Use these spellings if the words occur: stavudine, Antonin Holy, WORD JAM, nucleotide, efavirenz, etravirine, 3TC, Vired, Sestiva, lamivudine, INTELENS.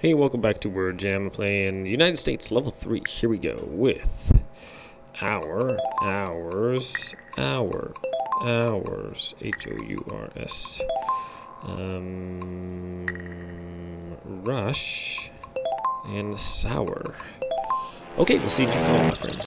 Hey, welcome back to Word Jam. I'm playing United States Level 3. Here we go with hours, H-O-U-R-S, rush, and sour. Okay, we'll see you next time, my friends.